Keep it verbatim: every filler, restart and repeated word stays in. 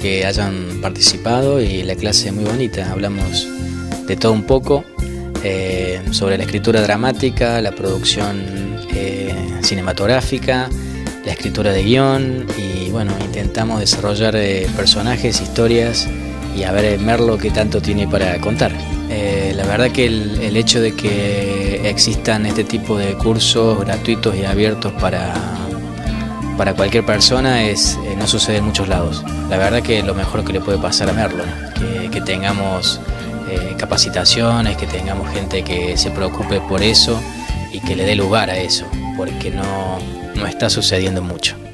que hayan participado y la clase es muy bonita. Hablamos de todo un poco, eh, sobre la escritura dramática, la producción eh, cinematográfica, la escritura de guión y bueno, intentamos desarrollar eh, personajes, historias y a ver Merlo qué tanto tiene para contar. Eh, la verdad que el, el hecho de que existan este tipo de cursos gratuitos y abiertos para, para cualquier persona es, eh, no sucede en muchos lados. La verdad que es lo mejor que le puede pasar a Merlo, que, que tengamos eh, capacitaciones, que tengamos gente que se preocupe por eso y que le dé lugar a eso, porque no, no está sucediendo mucho.